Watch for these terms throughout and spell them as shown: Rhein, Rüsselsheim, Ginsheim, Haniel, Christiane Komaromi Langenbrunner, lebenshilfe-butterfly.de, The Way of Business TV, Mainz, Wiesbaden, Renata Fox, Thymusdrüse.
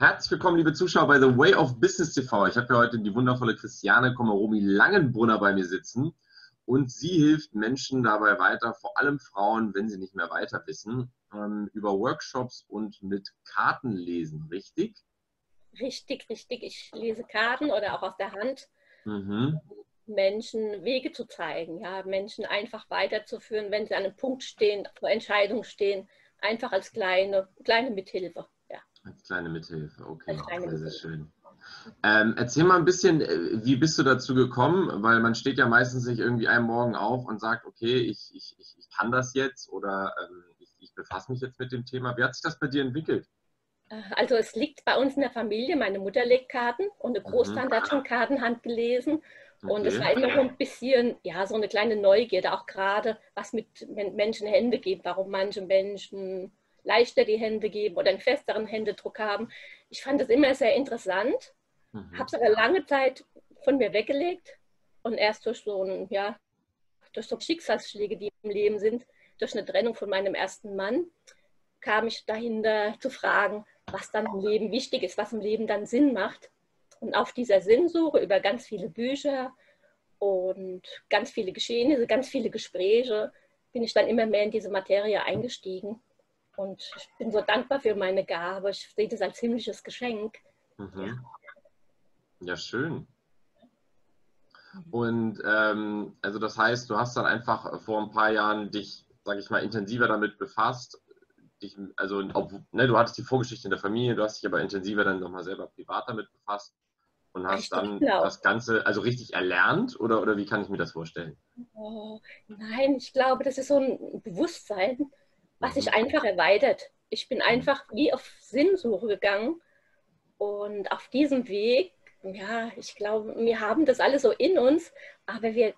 Herzlich willkommen, liebe Zuschauer, bei The Way of Business TV. Ich habe ja heute die wundervolle Christiane Komaromi Langenbrunner bei mir sitzen und sie hilft Menschen dabei weiter, vor allem Frauen, wenn sie nicht mehr weiter wissen, über Workshops und mit Karten lesen, richtig? Richtig, richtig. Ich lese Karten oder auch aus der Hand, um Menschen Wege zu zeigen, ja, Menschen einfach weiterzuführen, wenn sie an einem Punkt stehen, vor Entscheidungen stehen, einfach als kleine Mithilfe. Als kleine Mithilfe, okay, sehr schön. Erzähl mal ein bisschen, wie bist du dazu gekommen? Weil man steht ja meistens nicht irgendwie einen Morgen auf und sagt, okay, ich kann das jetzt oder ich befasse mich jetzt mit dem Thema. Wie hat sich das bei dir entwickelt? Also es liegt bei uns in der Familie, meine Mutter legt Karten und eine Großtante hat schon Kartenhand gelesen. Okay. Und es war immer so ein bisschen, ja, so eine kleine Neugierde, auch gerade was mit Menschen Hände gibt, warum manche Menschen leichter die Hände geben oder einen festeren Händedruck haben. Ich fand das immer sehr interessant, habe es aber lange Zeit von mir weggelegt und erst durch so Schicksalsschläge, die im Leben sind, durch eine Trennung von meinem ersten Mann, kam ich dahinter zu fragen, was dann im Leben wichtig ist, was im Leben dann Sinn macht. Und auf dieser Sinnsuche über ganz viele Bücher und ganz viele Geschehnisse, ganz viele Gespräche, bin ich dann immer mehr in diese Materie eingestiegen. Und ich bin so dankbar für meine Gabe. Ich sehe das als himmlisches Geschenk. Ja, schön. Und also das heißt, du hast dann einfach vor ein paar Jahren dich, sage ich mal, intensiver damit befasst. Du hattest die Vorgeschichte in der Familie, du hast dich aber intensiver dann nochmal selber privat damit befasst und hast dann das Ganze also richtig erlernt? Oder wie kann ich mir das vorstellen? Oh, nein, ich glaube, das ist so ein Bewusstsein, was sich einfach erweitert. Ich bin einfach wie auf Sinnsuche gegangen und auf diesem Weg, ja, ich glaube, wir haben das alles so in uns, aber wir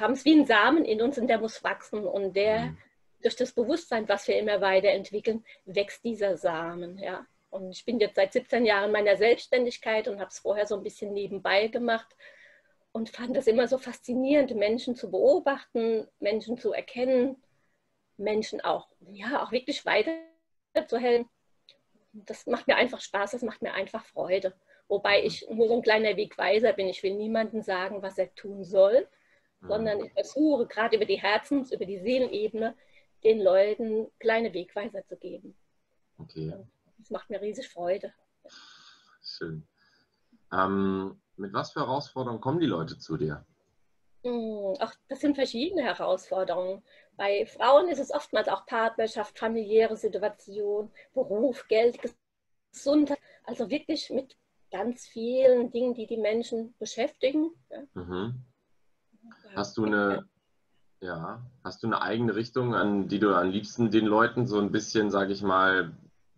haben es wie einen Samen in uns und der muss wachsen und der, durch das Bewusstsein, was wir immer weiterentwickeln, wächst dieser Samen, ja. Und ich bin jetzt seit 17 Jahren in meiner Selbstständigkeit und habe es vorher so ein bisschen nebenbei gemacht und fand das immer so faszinierend, Menschen zu beobachten, Menschen zu erkennen, Menschen auch wirklich weiterzuhelfen. Das macht mir einfach Spaß, das macht mir einfach Freude. Wobei ich nur so ein kleiner Wegweiser bin. Ich will niemandem sagen, was er tun soll, sondern ich versuche gerade über die Herzens-, über die Seelenebene den Leuten kleine Wegweiser zu geben. Okay. Das macht mir riesig Freude. Schön. Mit was für Herausforderungen kommen die Leute zu dir? Ach, das sind verschiedene Herausforderungen. Bei Frauen ist es oftmals auch Partnerschaft, familiäre Situation, Beruf, Geld, Gesundheit. Also wirklich mit ganz vielen Dingen, die die Menschen beschäftigen. Hast du eine eigene Richtung, an die du am liebsten den Leuten so ein bisschen, sage ich mal,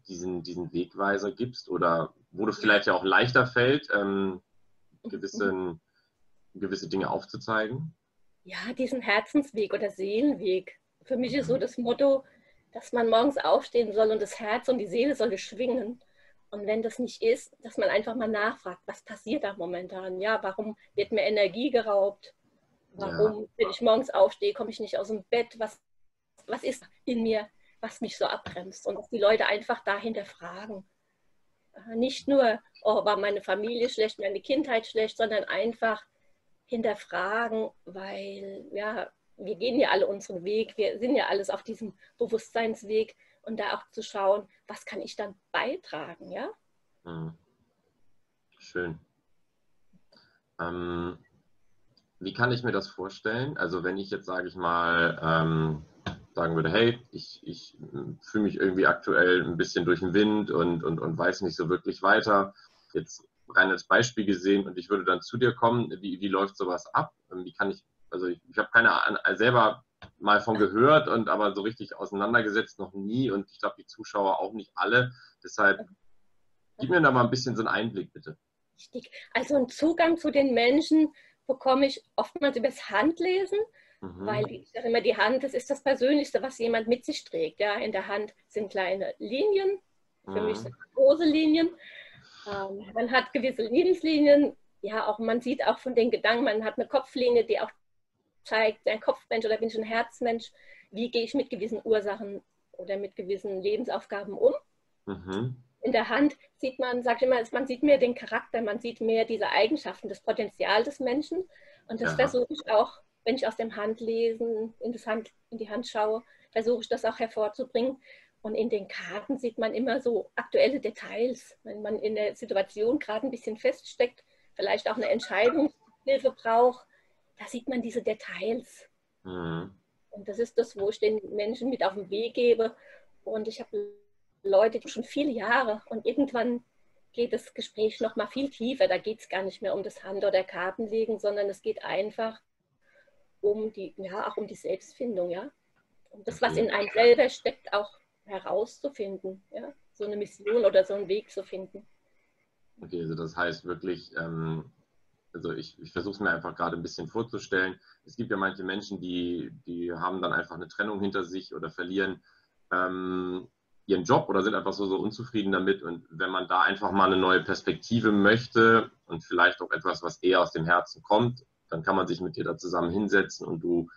diesen Wegweiser gibst? Oder wo du vielleicht ja auch leichter fällt, gewisse Dinge aufzuzeigen? Ja, diesen Herzensweg oder Seelenweg. Für mich ist so das Motto, dass man morgens aufstehen soll und das Herz und die Seele soll schwingen. Und wenn das nicht ist, dass man einfach mal nachfragt, was passiert da momentan? Ja, warum wird mir Energie geraubt? Warum, wenn ich morgens aufstehe, komme ich nicht aus dem Bett? Was ist in mir, was mich so abbremst? Und dass die Leute einfach dahinter fragen. Nicht nur, oh, war meine Familie schlecht, meine Kindheit schlecht, sondern einfach hinterfragen, weil ja, wir gehen ja alle unseren Weg, wir sind ja alles auf diesem Bewusstseinsweg und da auch zu schauen, was kann ich dann beitragen, ja? Schön. Wie kann ich mir das vorstellen? Also wenn ich jetzt, sage ich mal, sagen würde, hey, ich fühle mich irgendwie aktuell ein bisschen durch den Wind und weiß nicht so wirklich weiter, jetzt rein als Beispiel gesehen, und ich würde dann zu dir kommen, wie läuft sowas ab? Wie kann ich, also ich habe selber mal von gehört, und aber so richtig auseinandergesetzt noch nie, und ich glaube die Zuschauer auch nicht alle, deshalb gib mir da mal ein bisschen so einen Einblick, bitte. Richtig, also einen Zugang zu den Menschen bekomme ich oftmals übers Handlesen, weil ich sage immer, die Hand, das ist das Persönlichste, was jemand mit sich trägt, ja, in der Hand sind kleine Linien, für mich sind große Linien. Man hat gewisse Lebenslinien, ja, auch man sieht auch von den Gedanken, man hat eine Kopflinie, die auch zeigt, bin ich ein Kopfmensch oder bin ich ein Herzmensch, wie gehe ich mit gewissen Ursachen oder mit gewissen Lebensaufgaben um. in der Hand sieht man, sage ich immer, man sieht mehr den Charakter, man sieht mehr diese Eigenschaften, das Potenzial des Menschen. Und das versuche ich auch, wenn ich aus dem Handlesen in die Hand schaue, versuche ich das auch hervorzubringen. Und in den Karten sieht man immer so aktuelle Details. Wenn man in der Situation gerade ein bisschen feststeckt, vielleicht auch eine Entscheidungshilfe braucht, da sieht man diese Details. Mhm. Und das ist das, wo ich den Menschen mit auf den Weg gebe. Und ich habe Leute, die schon viele Jahre, und irgendwann geht das Gespräch noch mal viel tiefer. Da geht es gar nicht mehr um das Hand- oder Kartenlegen, sondern es geht einfach um die, ja, auch um die Selbstfindung, ja. Um das, was in einem selber steckt, auch herauszufinden, ja. So eine Mission oder so einen Weg zu finden. Okay, also das heißt wirklich, also ich versuche es mir einfach gerade ein bisschen vorzustellen. Es gibt ja manche Menschen, die haben dann einfach eine Trennung hinter sich oder verlieren ihren Job oder sind einfach so unzufrieden damit. Und wenn man da einfach mal eine neue Perspektive möchte und vielleicht auch etwas, was eher aus dem Herzen kommt, dann kann man sich mit dir da zusammen hinsetzen und du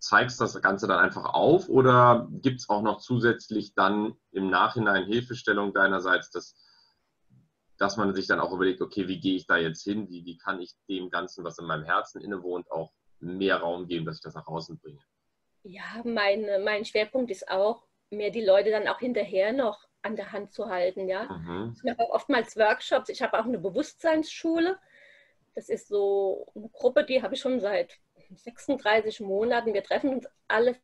zeigst das Ganze dann einfach auf, oder gibt es auch noch zusätzlich dann im Nachhinein Hilfestellung deinerseits, dass man sich dann auch überlegt, okay, wie gehe ich da jetzt hin, wie kann ich dem Ganzen, was in meinem Herzen innewohnt, auch mehr Raum geben, dass ich das nach außen bringe? Ja, mein Schwerpunkt ist auch, mir die Leute dann auch hinterher noch an der Hand zu halten. Ja? Mhm. Ich mache auch oftmals Workshops. Ich habe auch eine Bewusstseinsschule. Das ist so eine Gruppe, die habe ich schon seit 36 Monaten. Wir treffen uns alle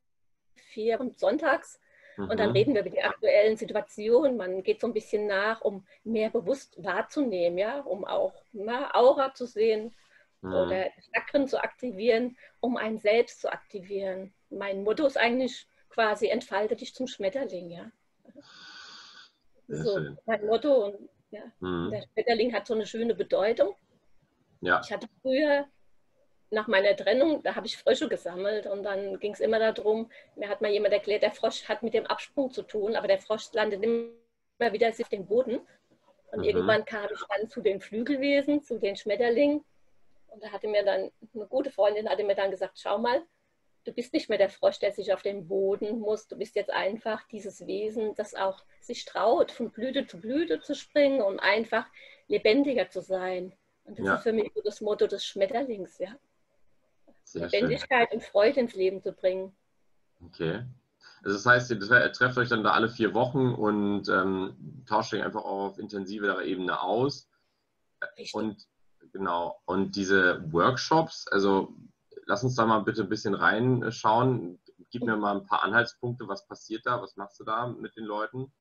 4 sonntags und dann reden wir über die aktuellen Situationen. Man geht so ein bisschen nach, um mehr bewusst wahrzunehmen, ja? Um auch Aura zu sehen oder Chakren zu aktivieren, um einen selbst zu aktivieren. Mein Motto ist eigentlich quasi: entfalte dich zum Schmetterling, ja. So mein Motto. Und, ja, der Schmetterling hat so eine schöne Bedeutung. Ja. Ich hatte früher, nach meiner Trennung, da habe ich Frösche gesammelt und dann ging es immer darum, mir hat mal jemand erklärt, der Frosch hat mit dem Absprung zu tun, aber der Frosch landet immer wieder auf dem Boden. Und irgendwann kam ich dann zu den Flügelwesen, zu den Schmetterlingen. Und da hatte mir dann eine gute Freundin gesagt, schau mal, du bist nicht mehr der Frosch, der sich auf den Boden muss. Du bist jetzt einfach dieses Wesen, das auch sich traut, von Blüte zu Blüte zu springen und einfach lebendiger zu sein. Und das ist für mich so das Motto des Schmetterlings, ja. Sehr Lebendigkeit schön. Und Freude ins Leben zu bringen. Okay. Also das heißt, ihr trefft euch dann da alle 4 Wochen und tauscht euch einfach auch auf intensiverer Ebene aus. Richtig. Und genau. Und diese Workshops, also lass uns da mal bitte ein bisschen reinschauen. Gib mir mal ein paar Anhaltspunkte. Was passiert da? Was machst du da mit den Leuten?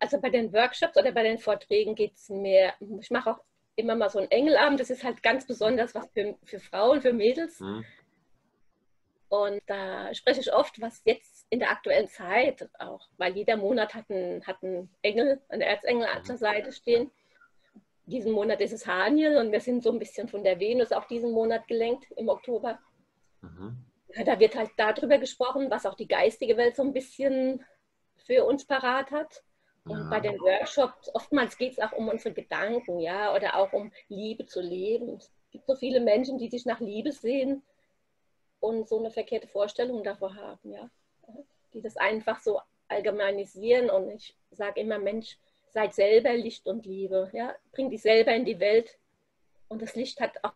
Also bei den Workshops oder bei den Vorträgen geht es mehr. Ich mache auch immer mal so einen Engelabend. Das ist halt ganz besonders was für Frauen, für Mädels. Und da spreche ich oft, was jetzt in der aktuellen Zeit auch, weil jeder Monat hat einen Engel, einen Erzengel an der Seite stehen. Diesen Monat ist es Haniel und wir sind so ein bisschen von der Venus auch diesen Monat gelenkt, im Oktober. Da wird halt darüber gesprochen, was auch die geistige Welt so ein bisschen für uns parat hat. Und bei den Workshops, oftmals geht es auch um unsere Gedanken, ja, oder auch um Liebe zu leben. Es gibt so viele Menschen, die sich nach Liebe sehen und so eine verkehrte Vorstellung davon haben, ja. Die das einfach so allgemeinisieren, und ich sage immer, Mensch, seid selber Licht und Liebe, ja? Bring dich selber in die Welt. Und das Licht hat auch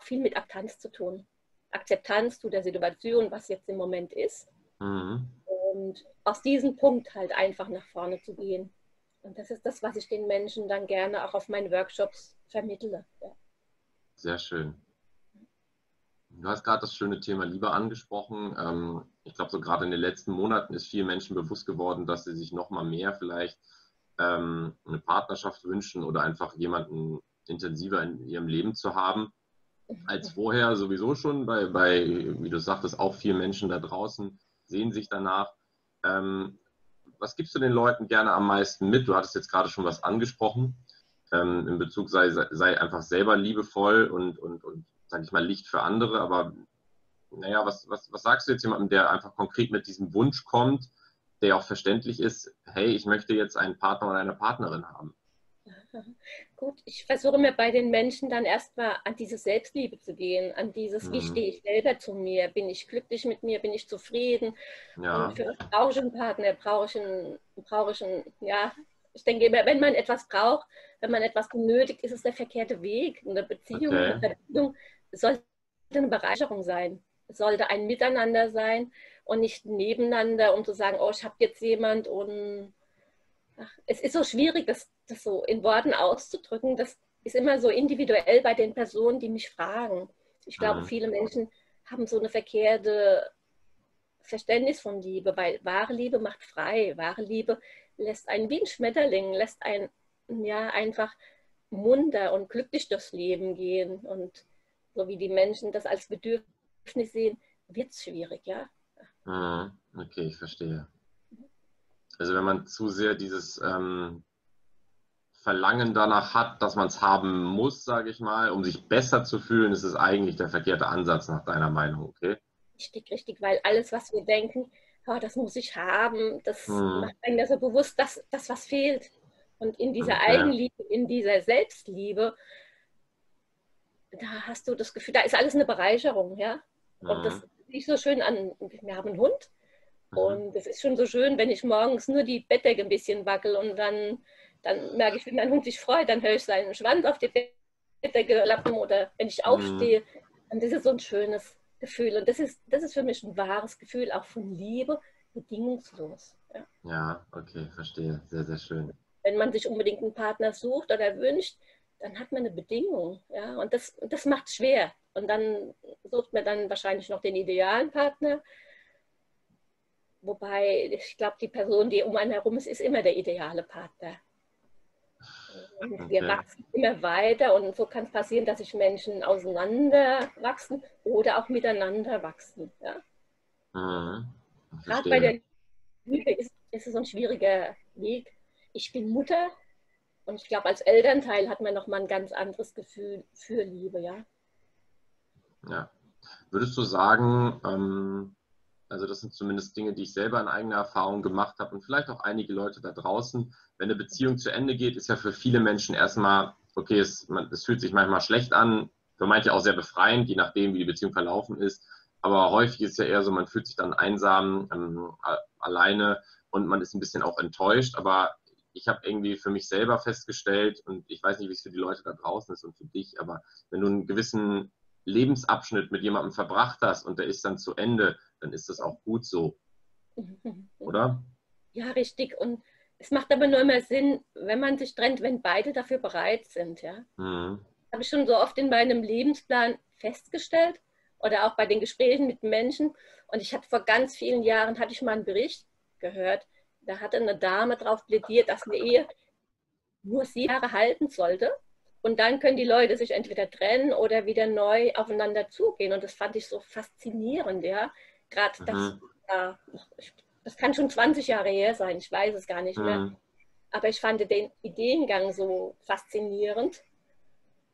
viel mit Akzeptanz zu tun. Akzeptanz zu der Situation, was jetzt im Moment ist. Und aus diesem Punkt halt einfach nach vorne zu gehen. Und das ist das, was ich den Menschen dann gerne auch auf meinen Workshops vermittle. Ja. Sehr schön. Du hast gerade das schöne Thema Liebe angesprochen. Ich glaube, so gerade in den letzten Monaten ist vielen Menschen bewusst geworden, dass sie sich noch mal mehr vielleicht eine Partnerschaft wünschen oder einfach jemanden intensiver in ihrem Leben zu haben, als vorher sowieso schon. Bei wie du sagtest, auch viele Menschen da draußen sehen sich danach. Was gibst du den Leuten gerne am meisten mit? Du hattest jetzt gerade schon was angesprochen, in Bezug, sei einfach selber liebevoll und sage ich mal, Licht für andere. Aber naja, was sagst du jetzt jemandem, der einfach konkret mit diesem Wunsch kommt, der auch verständlich ist, hey, ich möchte jetzt einen Partner oder eine Partnerin haben? Gut, ich versuche mir bei den Menschen dann erstmal an diese Selbstliebe zu gehen, an dieses, wie stehe ich selber zu mir, bin ich glücklich mit mir, bin ich zufrieden? Ja. Und für mich brauche ich einen Partner, brauche ich einen, ja, ich denke, wenn man etwas braucht, wenn man etwas benötigt, ist es der verkehrte Weg. Eine Beziehung, eine Verbindung sollte eine Bereicherung sein. Es sollte ein Miteinander sein und nicht nebeneinander, um zu sagen, oh, ich habe jetzt jemand und ach, es ist so schwierig, das so in Worten auszudrücken. Das ist immer so individuell bei den Personen, die mich fragen. Ich glaube, viele Menschen haben so eine verkehrte Verständnis von Liebe, weil wahre Liebe macht frei. Wahre Liebe lässt einen wie ein Schmetterling, lässt einen ja, einfach munter und glücklich durchs Leben gehen. Und so wie die Menschen das als Bedürfnis sehen, wird es schwierig, ja. Okay, ich verstehe. Also wenn man zu sehr dieses Verlangen danach hat, dass man es haben muss, sage ich mal, um sich besser zu fühlen, ist es eigentlich der verkehrte Ansatz nach deiner Meinung, okay? Richtig, richtig, weil alles, was wir denken, oh, das muss ich haben, das macht einem ja so bewusst, dass das, was fehlt. Und in dieser Eigenliebe, in dieser Selbstliebe, da hast du das Gefühl, da ist alles eine Bereicherung, ja? Und das ist so schön an, wir haben einen Hund. Und es ist schon so schön, wenn ich morgens nur die Bettdecke ein bisschen wackel und dann merke ich, wie mein Hund sich freut, dann höre ich seinen Schwanz auf die Bettdecke lappen oder wenn ich aufstehe. Und das ist so ein schönes Gefühl. Und das ist für mich ein wahres Gefühl, auch von Liebe, bedingungslos. Ja, ja, okay, verstehe. Sehr, sehr schön. Wenn man sich unbedingt einen Partner sucht oder wünscht, dann hat man eine Bedingung. Ja? Und das macht es schwer. Und dann sucht man dann wahrscheinlich noch den idealen Partner. Wobei, ich glaube, die Person, die um einen herum ist, ist immer der ideale Partner. Und wir wachsen immer weiter und so kann es passieren, dass sich Menschen auseinanderwachsen oder auch miteinander wachsen. Ja? Gerade bei der Liebe ist es so ein schwieriger Weg. Ich bin Mutter und ich glaube, als Elternteil hat man nochmal ein ganz anderes Gefühl für Liebe. Ja. Ja. Würdest du sagen, also das sind zumindest Dinge, die ich selber in eigener Erfahrung gemacht habe und vielleicht auch einige Leute da draußen. Wenn eine Beziehung zu Ende geht, ist ja für viele Menschen erstmal, okay, es fühlt sich manchmal schlecht an, für manche auch sehr befreiend, je nachdem, wie die Beziehung verlaufen ist. Aber häufig ist ja eher so, man fühlt sich dann einsam, alleine und man ist ein bisschen auch enttäuscht. Aber ich habe irgendwie für mich selber festgestellt und ich weiß nicht, wie es für die Leute da draußen ist und für dich, aber wenn du einen gewissen Lebensabschnitt mit jemandem verbracht hast und der ist dann zu Ende, dann ist das auch gut so, oder? Ja, richtig. Und es macht aber nur immer Sinn, wenn man sich trennt, wenn beide dafür bereit sind. Ja? Habe ich schon so oft in meinem Lebensplan festgestellt oder auch bei den Gesprächen mit Menschen. Und ich hatte vor ganz vielen Jahren, hatte ich mal einen Bericht gehört, da hatte eine Dame darauf plädiert, dass eine Ehe nur 7 Jahre halten sollte. Und dann können die Leute sich entweder trennen oder wieder neu aufeinander zugehen. Und das fand ich so faszinierend, ja. Gerade das kann schon 20 Jahre her sein, ich weiß es gar nicht mehr. Aber ich fand den Ideengang so faszinierend,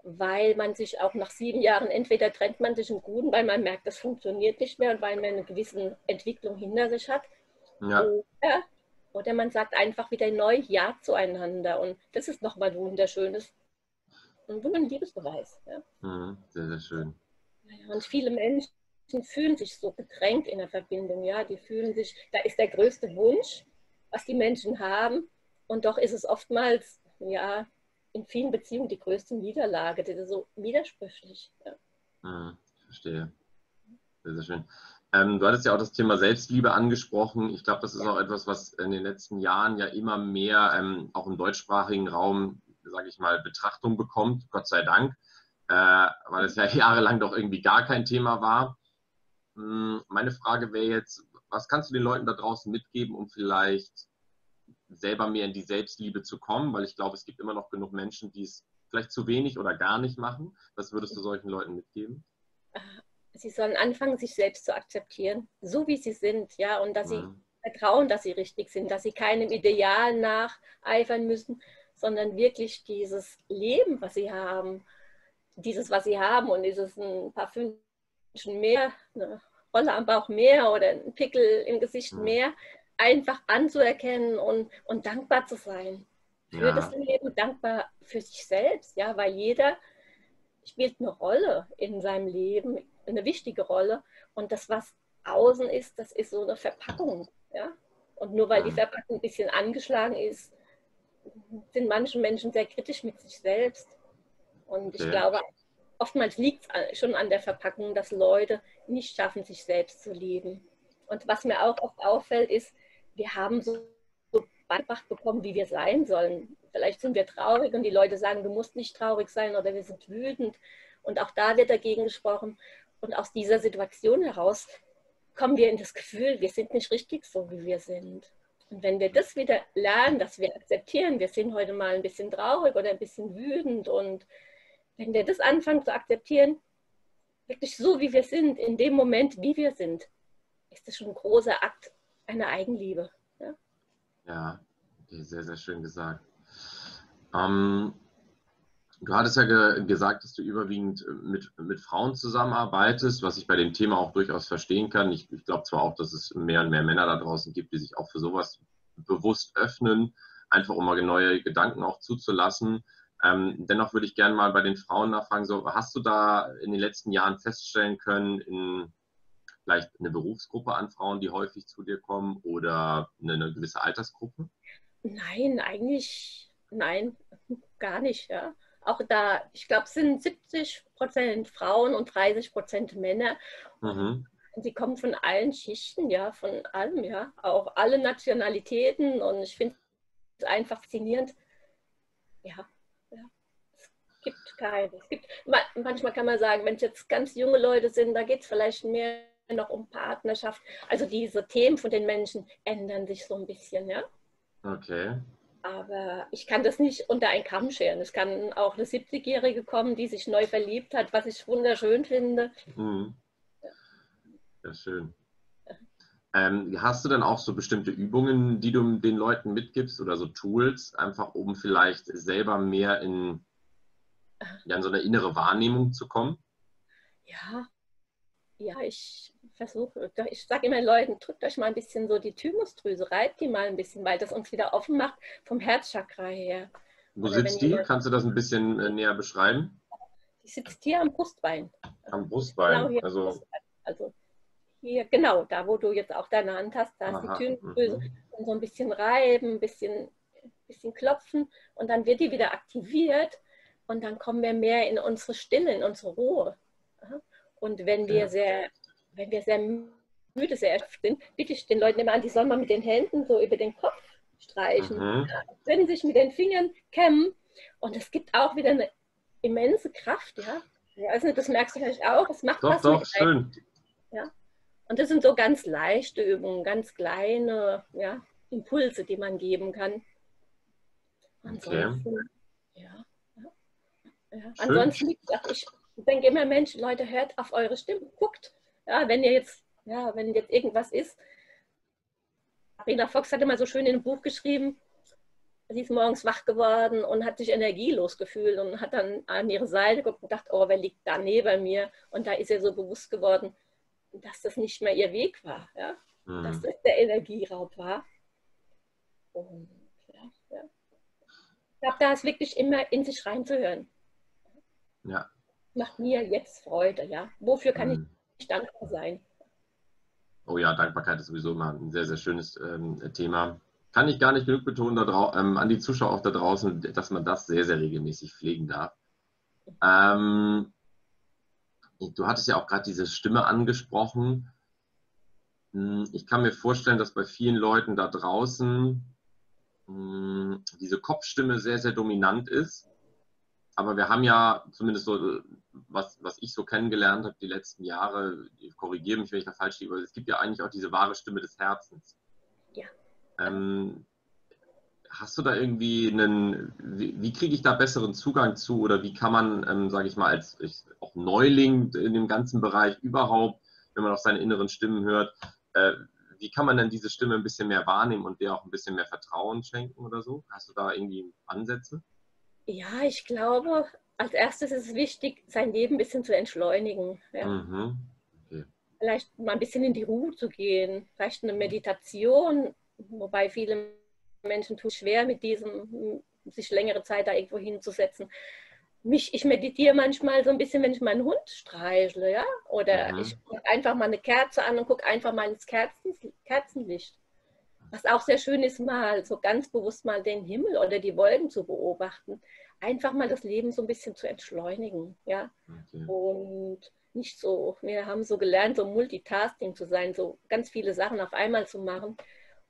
weil man sich auch nach 7 Jahren, entweder trennt man sich im Guten, weil man merkt, das funktioniert nicht mehr und weil man eine gewisse Entwicklung hinter sich hat. Ja. Oder man sagt einfach wieder neu Ja zueinander. Und das ist nochmal ein wunderschönes. Und ein Liebesbeweis. Ja. Sehr, sehr schön. Und viele Menschen fühlen sich so bedrängt in der Verbindung. Ja? Die fühlen sich, da ist der größte Wunsch, was die Menschen haben. Und doch ist es oftmals ja, in vielen Beziehungen die größte Niederlage. Das ist so widersprüchlich. Ja. Ich verstehe. Sehr, sehr schön. Du hattest ja auch das Thema Selbstliebe angesprochen. Ich glaube, das ist auch etwas, was in den letzten Jahren ja immer mehr auch im deutschsprachigen Raum, sage ich mal, Betrachtung bekommt, Gott sei Dank, weil es ja jahrelang doch irgendwie gar kein Thema war. Meine Frage wäre jetzt, was kannst du den Leuten da draußen mitgeben, um vielleicht selber mehr in die Selbstliebe zu kommen? Weil ich glaube, es gibt immer noch genug Menschen, die es vielleicht zu wenig oder gar nicht machen. Was würdest du solchen Leuten mitgeben? Sie sollen anfangen, sich selbst zu akzeptieren, so wie sie sind, ja, und dass sie vertrauen, dass sie richtig sind, dass sie keinem Ideal nacheifern müssen, sondern wirklich dieses Leben, was sie haben, und ist es ein paar Fünkchen mehr, eine Rolle am Bauch mehr oder ein Pickel im Gesicht mehr, einfach anzuerkennen und dankbar zu sein für das Leben, dankbar für sich selbst, ja, weil jeder spielt eine Rolle in seinem Leben, eine wichtige Rolle und das, was außen ist, das ist so eine Verpackung, ja, und nur weil die Verpackung ein bisschen angeschlagen ist, sind manche Menschen sehr kritisch mit sich selbst. Und ich glaube, oftmals liegt es schon an der Verpackung, dass Leute nicht schaffen, sich selbst zu lieben. Und was mir auch oft auffällt, ist, wir haben so beigebracht bekommen, wie wir sein sollen. Vielleicht sind wir traurig und die Leute sagen, du musst nicht traurig sein, oder wir sind wütend. Und auch da wird dagegen gesprochen. Und aus dieser Situation heraus kommen wir in das Gefühl, wir sind nicht richtig so, wie wir sind. Und wenn wir das wieder lernen, dass wir akzeptieren, wir sind heute mal ein bisschen traurig oder ein bisschen wütend, und wenn wir das anfangen zu akzeptieren, wirklich so, wie wir sind, in dem Moment, wie wir sind, ist das schon ein großer Akt einer Eigenliebe. Ja, ja, sehr, sehr schön gesagt. Du hattest ja gesagt, dass du überwiegend mit Frauen zusammenarbeitest, was ich bei dem Thema auch durchaus verstehen kann. Ich glaube zwar auch, dass es mehr und mehr Männer da draußen gibt, die sich auch für sowas bewusst öffnen, einfach um mal neue Gedanken auch zuzulassen. Dennoch würde ich gerne mal bei den Frauen nachfragen, so, hast du da in den letzten Jahren feststellen können, vielleicht eine Berufsgruppe an Frauen, die häufig zu dir kommen, oder eine gewisse Altersgruppe? Nein, eigentlich nein, gar nicht, ja. Auch da, ich glaube, es sind 70% Frauen und 30% Männer. Mhm. Sie kommen von allen Schichten, ja, von allem, ja, auch alle Nationalitäten. Und ich finde es einfach faszinierend. Ja, ja, es gibt keine. Es gibt, manchmal kann man sagen, wenn es jetzt ganz junge Leute sind, da geht es vielleicht mehr noch um Partnerschaft. Also diese Themen von den Menschen ändern sich so ein bisschen, ja. Okay. Aber ich kann das nicht unter einen Kamm scheren. Es kann auch eine 70-Jährige kommen, die sich neu verliebt hat, was ich wunderschön finde. Mhm. Ja, schön. Hast du dann auch so bestimmte Übungen, die du den Leuten mitgibst, oder so Tools, einfach um vielleicht selber mehr in so eine innere Wahrnehmung zu kommen? Ja. Ja, ich sage immer Leuten, drückt euch mal ein bisschen so die Thymusdrüse, reibt die mal ein bisschen, weil das uns wieder offen macht vom Herzchakra her. Wo sitzt die? Kannst du das ein bisschen näher beschreiben? Die sitzt hier am Brustbein. Am Brustbein? Genau, hier also. Brustbein. Also hier, genau, da wo du jetzt auch deine Hand hast, da ist die Thymusdrüse. Und so ein bisschen reiben, ein bisschen klopfen, und dann wird die wieder aktiviert, und dann kommen wir mehr in unsere Stille, in unsere Ruhe. Aha. Und wenn wir sehr müde, sehr erschöpft sind, bitte ich den Leuten immer an, die sollen mal mit den Händen so über den Kopf streichen, wenn sich mit den Fingern kämmen. Und es gibt auch wieder eine immense Kraft, ja. Also das merkst du vielleicht auch. Es macht was mit einem. Ja. Und das sind so ganz leichte Übungen, ganz kleine, ja, Impulse, die man geben kann. Ansonsten, ansonsten liegt es auch. Ich denke immer, Mensch, Leute, hört auf eure Stimmen, guckt, ja, wenn jetzt irgendwas ist. Renata Fox hat immer so schön in einem Buch geschrieben, sie ist morgens wach geworden und hat sich energielos gefühlt und hat dann an ihre Seite geguckt und gedacht, oh, wer liegt da neben mir? Und da ist ihr so bewusst geworden, dass das nicht mehr ihr Weg war, ja? Dass das der Energieraub war. Und, ja. Ich glaube, da ist wirklich immer in sich reinzuhören. Ja. Macht mir jetzt Freude, ja. Wofür kann ich dankbar sein? Oh ja, Dankbarkeit ist sowieso immer ein sehr, sehr schönes Thema. Kann ich gar nicht genug betonen an die Zuschauer auch da draußen, dass man das sehr, sehr regelmäßig pflegen darf. Du hattest ja auch gerade diese Stimme angesprochen. Ich kann mir vorstellen, dass bei vielen Leuten da draußen diese Kopfstimme sehr, sehr dominant ist. Aber wir haben ja zumindest so, was ich so kennengelernt habe die letzten Jahre, korrigiere mich, wenn ich da falsch liege, aber es gibt ja eigentlich auch diese wahre Stimme des Herzens. Ja. Hast du da irgendwie wie kriege ich da besseren Zugang zu, oder wie kann man, sage ich mal, auch Neuling in dem ganzen Bereich überhaupt, wenn man auf seine inneren Stimmen hört, wie kann man denn diese Stimme ein bisschen mehr wahrnehmen und der auch ein bisschen mehr Vertrauen schenken oder so? Hast du da irgendwie Ansätze? Ja, ich glaube, als erstes ist es wichtig, sein Leben ein bisschen zu entschleunigen. Ja. Okay. Vielleicht mal ein bisschen in die Ruhe zu gehen, vielleicht eine Meditation, wobei viele Menschen tun schwer mit diesem, sich längere Zeit da irgendwo hinzusetzen. Ich meditiere manchmal so ein bisschen, wenn ich meinen Hund streichle, ja, oder ich gucke einfach mal eine Kerze an und gucke einfach mal ins Kerzenlicht. Was auch sehr schön ist, mal so ganz bewusst mal den Himmel oder die Wolken zu beobachten. Einfach mal das Leben so ein bisschen zu entschleunigen. Ja? Okay. Und nicht so, wir haben so gelernt, so Multitasking zu sein, so ganz viele Sachen auf einmal zu machen.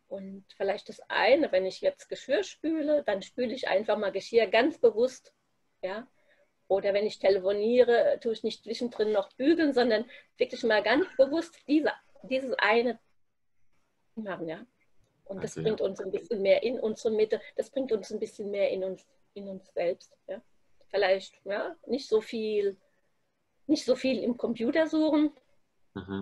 Und vielleicht das eine, wenn ich jetzt Geschirr spüle, dann spüle ich einfach mal Geschirr ganz bewusst. Ja? Oder wenn ich telefoniere, tue ich nicht zwischendrin noch bügeln, sondern wirklich mal ganz bewusst dieses eine machen. Ja? Und das bringt uns ein bisschen mehr in unsere Mitte, das bringt uns ein bisschen mehr in uns selbst. Ja? Vielleicht ja, nicht so viel im Computer suchen,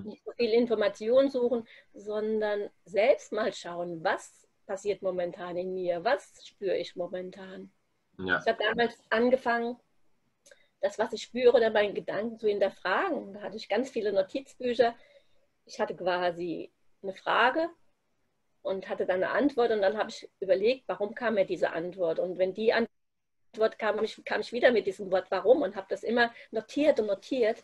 nicht so viel Informationen suchen, sondern selbst mal schauen, was passiert momentan in mir, was spüre ich momentan. Ja. Ich habe damals angefangen, das, was ich spüre oder meinen Gedanken zu hinterfragen. Da hatte ich ganz viele Notizbücher. Ich hatte quasi eine Frage und hatte dann eine Antwort und dann habe ich überlegt, warum kam mir diese Antwort? Und wenn die Antwort kam ich wieder mit diesem Wort warum und habe das immer notiert und notiert.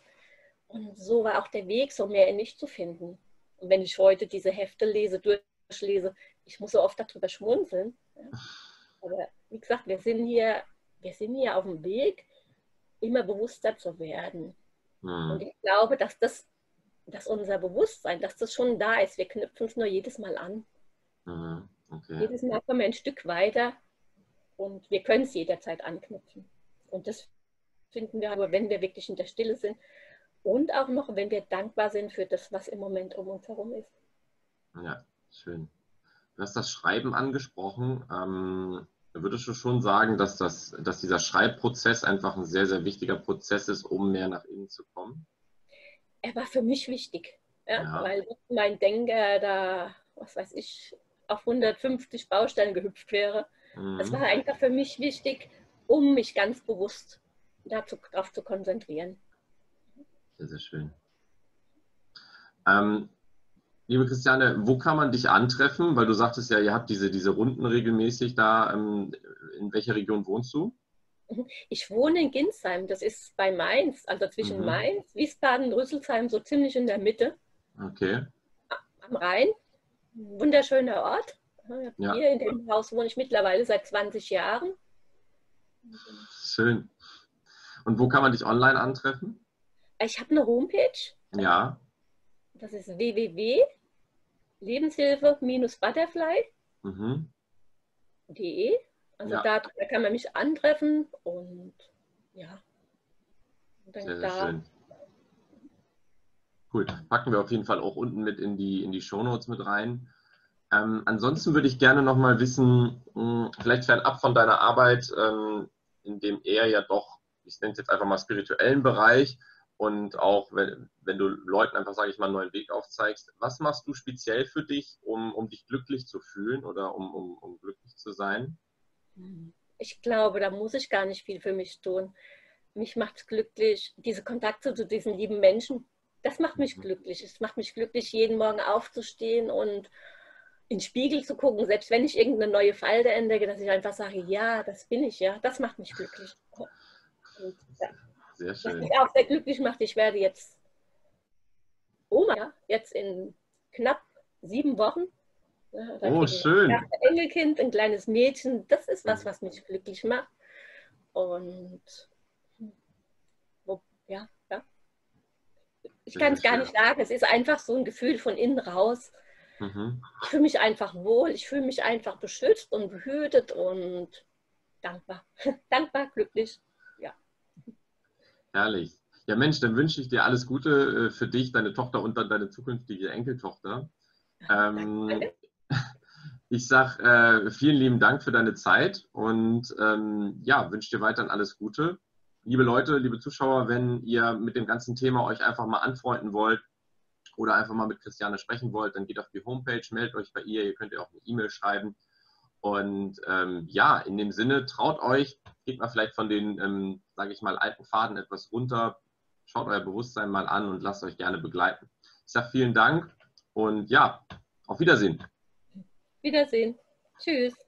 Und so war auch der Weg, so mehr in mich zu finden. Und wenn ich heute diese Hefte lese, durchlese, ich muss so oft darüber schmunzeln. Ja. Aber wie gesagt, wir sind hier auf dem Weg, immer bewusster zu werden. Mhm. Und ich glaube, dass unser Bewusstsein, dass das schon da ist. Wir knüpfen es nur jedes Mal an. Mhm. Okay. Jedes Mal kommen wir ein Stück weiter und wir können es jederzeit anknüpfen. Und das finden wir aber, wenn wir wirklich in der Stille sind und auch noch, wenn wir dankbar sind für das, was im Moment um uns herum ist. Ja, schön. Du hast das Schreiben angesprochen. Würdest du schon sagen, dass dieser Schreibprozess einfach ein sehr, sehr wichtiger Prozess ist, um mehr nach innen zu kommen? Er war für mich wichtig, ja? Weil mein Denker da, was weiß ich, auf 150 Baustellen gehüpft wäre. Mhm. Das war einfach für mich wichtig, um mich ganz bewusst darauf zu konzentrieren. Sehr, sehr schön. Liebe Christiane, wo kann man dich antreffen? Weil du sagtest ja, ihr habt diese Runden regelmäßig da. In welcher Region wohnst du? Ich wohne in Ginsheim, das ist bei Mainz, also zwischen Mainz, Wiesbaden, Rüsselsheim, so ziemlich in der Mitte. Okay. Am Rhein, wunderschöner Ort. Ja. Hier in dem Haus wohne ich mittlerweile seit 20 Jahren. Schön. Und wo kann man dich online antreffen? Ich habe eine Homepage. Ja. Das ist www.lebenshilfe-butterfly.de. Also ja, da kann man mich antreffen und ja. Und dann sehr, sehr schön. Cool. Packen wir auf jeden Fall auch unten mit in die Shownotes mit rein. Ansonsten würde ich gerne nochmal wissen, vielleicht fernab von deiner Arbeit, in dem eher ja doch, ich nenne es jetzt einfach mal spirituellen Bereich, und auch, wenn du Leuten einfach, sage ich mal, einen neuen Weg aufzeigst, was machst du speziell für dich, um dich glücklich zu fühlen oder um glücklich zu sein? Ich glaube, da muss ich gar nicht viel für mich tun. Mich macht es glücklich, diese Kontakte zu diesen lieben Menschen, das macht mich glücklich. Es macht mich glücklich, jeden Morgen aufzustehen und in den Spiegel zu gucken, selbst wenn ich irgendeine neue Falte entdecke, dass ich einfach sage, ja, das bin ich, ja, das macht mich glücklich. Und, ja. Sehr schön. Was mich auch sehr glücklich macht, ich werde jetzt Oma, jetzt in knapp 7 Wochen. Da oh, schön. Ein Enkelkind, ein kleines Mädchen, das ist was, was mich glücklich macht. Und ja. Ich kann es gar nicht sagen, es ist einfach so ein Gefühl von innen raus. Mhm. Ich fühle mich einfach wohl, ich fühle mich einfach beschützt und behütet und dankbar. Dankbar, glücklich. Herrlich. Ja Mensch, dann wünsche ich dir alles Gute für dich, deine Tochter und dann deine zukünftige Enkeltochter. Ich sage vielen lieben Dank für deine Zeit und ja, wünsche dir weiterhin alles Gute. Liebe Leute, liebe Zuschauer, wenn ihr mit dem ganzen Thema euch einfach mal anfreunden wollt oder einfach mal mit Christiane sprechen wollt, dann geht auf die Homepage, meldet euch bei ihr könnt ihr auch eine E-Mail schreiben. Und ja, in dem Sinne, traut euch, geht mal vielleicht von den, sage ich mal, alten Faden etwas runter, schaut euer Bewusstsein mal an und lasst euch gerne begleiten. Ich sage vielen Dank und ja, auf Wiedersehen. Wiedersehen. Tschüss.